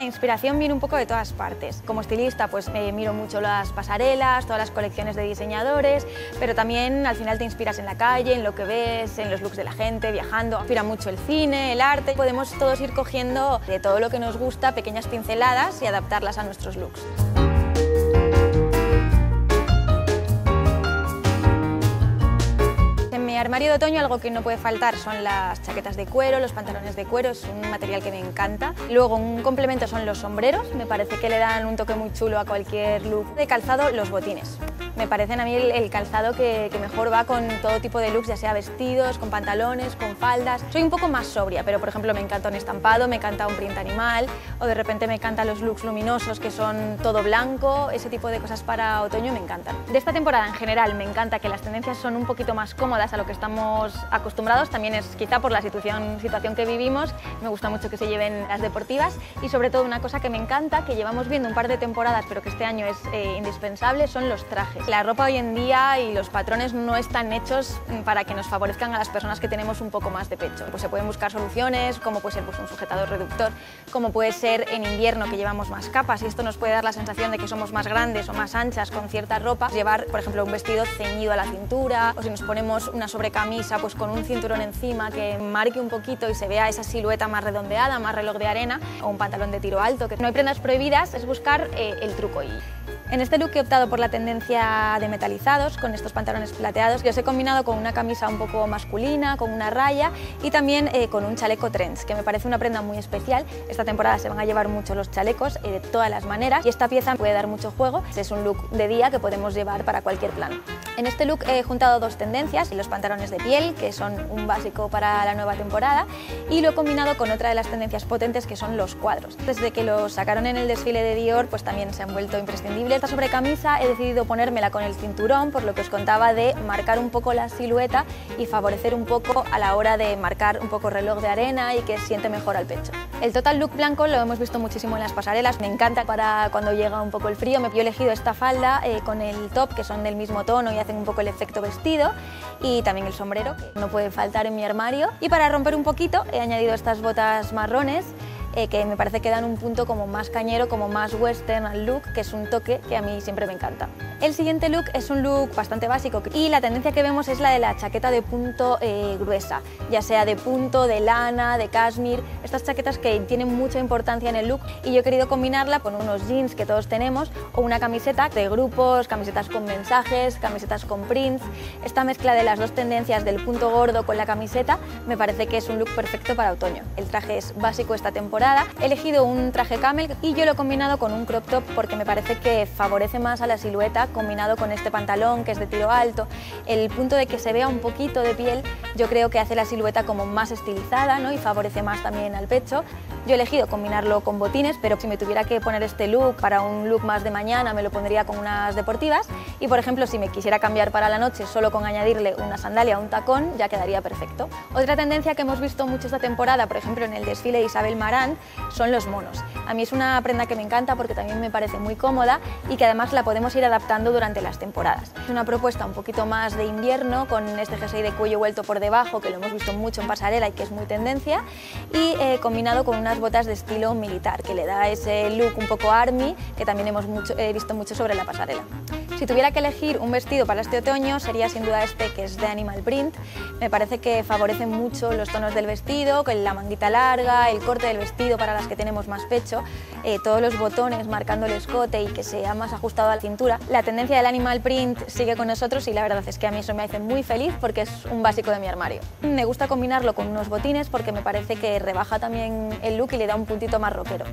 La inspiración viene un poco de todas partes. Como estilista, pues miro mucho las pasarelas, todas las colecciones de diseñadores, pero también al final te inspiras en la calle, en lo que ves, en los looks de la gente, viajando. Inspira mucho el cine, el arte. Podemos todos ir cogiendo de todo lo que nos gusta pequeñas pinceladas y adaptarlas a nuestros looks. En mi armario de otoño algo que no puede faltar son las chaquetas de cuero, los pantalones de cuero, es un material que me encanta. Luego un complemento son los sombreros, me parece que le dan un toque muy chulo a cualquier look. De calzado, los botines. Me parecen a mí el calzado que mejor va con todo tipo de looks, ya sea vestidos, con pantalones, con faldas. Soy un poco más sobria, pero por ejemplo me encanta un estampado, me encanta un print animal, o de repente me encantan los looks luminosos que son todo blanco. Ese tipo de cosas para otoño me encantan. De esta temporada en general me encanta que las tendencias son un poquito más cómodas a lo que estamos acostumbrados, también es quizá por la situación que vivimos. Me gusta mucho que se lleven las deportivas y sobre todo una cosa que me encanta, que llevamos viendo un par de temporadas pero que este año es indispensable, son los trajes. La ropa hoy en día y los patrones no están hechos para que nos favorezcan a las personas que tenemos un poco más de pecho. Pues se pueden buscar soluciones, como puede ser pues, un sujetador reductor, como puede ser en invierno que llevamos más capas y esto nos puede dar la sensación de que somos más grandes o más anchas con cierta ropa. Llevar, por ejemplo, un vestido ceñido a la cintura o si nos ponemos una sobrecamisa pues con un cinturón encima que marque un poquito y se vea esa silueta más redondeada, más reloj de arena, o un pantalón de tiro alto. Que no hay prendas prohibidas, es buscar el truco. Y en este look he optado por la tendencia de metalizados, con estos pantalones plateados que os he combinado con una camisa un poco masculina, con una raya y también con un chaleco trench, que me parece una prenda muy especial. Esta temporada se van a llevar mucho los chalecos de todas las maneras y esta pieza puede dar mucho juego. Es un look de día que podemos llevar para cualquier plan. En este look he juntado dos tendencias, los pantalones de piel, que son un básico para la nueva temporada, y lo he combinado con otra de las tendencias potentes que son los cuadros. Desde que los sacaron en el desfile de Dior, pues también se han vuelto imprescindibles. Esta sobrecamisa he decidido ponérmela con el cinturón, por lo que os contaba de marcar un poco la silueta y favorecer un poco a la hora de marcar un poco reloj de arena y que siente mejor al pecho. El total look blanco lo hemos visto muchísimo en las pasarelas, me encanta para cuando llega un poco el frío. Yo he elegido esta falda con el top, que son del mismo tono y hacen un poco el efecto vestido, y también el sombrero, que no puede faltar en mi armario. Y para romper un poquito he añadido estas botas marrones, que me parece que dan un punto como más cañero, como más western al look, que es un toque que a mí siempre me encanta. El siguiente look es un look bastante básico y la tendencia que vemos es la de la chaqueta de punto gruesa, ya sea de punto, de lana, de cashmere, estas chaquetas que tienen mucha importancia en el look, y yo he querido combinarla con unos jeans que todos tenemos o una camiseta de grupos, camisetas con mensajes, camisetas con prints. Esta mezcla de las dos tendencias del punto gordo con la camiseta me parece que es un look perfecto para otoño. El traje es básico esta temporada. He elegido un traje camel y yo lo he combinado con un crop top porque me parece que favorece más a la silueta combinado con este pantalón que es de tiro alto. El punto de que se vea un poquito de piel yo creo que hace la silueta como más estilizada, ¿no? Y favorece más también al pecho. Yo he elegido combinarlo con botines, pero si me tuviera que poner este look para un look más de mañana me lo pondría con unas deportivas y, por ejemplo, si me quisiera cambiar para la noche solo con añadirle una sandalia o un tacón ya quedaría perfecto. Otra tendencia que hemos visto mucho esta temporada, por ejemplo, en el desfile de Isabel Marant, son los monos. A mí es una prenda que me encanta porque también me parece muy cómoda y que además la podemos ir adaptando durante las temporadas. Es una propuesta un poquito más de invierno con este jersey de cuello vuelto por debajo que lo hemos visto mucho en pasarela y que es muy tendencia, y combinado con unas botas de estilo militar que le da ese look un poco army que también hemos visto mucho sobre la pasarela. Si tuviera que elegir un vestido para este otoño sería sin duda este, que es de animal print. Me parece que favorece mucho los tonos del vestido, con la manguita larga, el corte del vestido para las que tenemos más pecho, todos los botones marcando el escote y que sea más ajustado a la cintura. La tendencia del animal print sigue con nosotros y la verdad es que a mí eso me hace muy feliz porque es un básico de mi armario. Me gusta combinarlo con unos botines porque me parece que rebaja también el look y le da un puntito más rockero.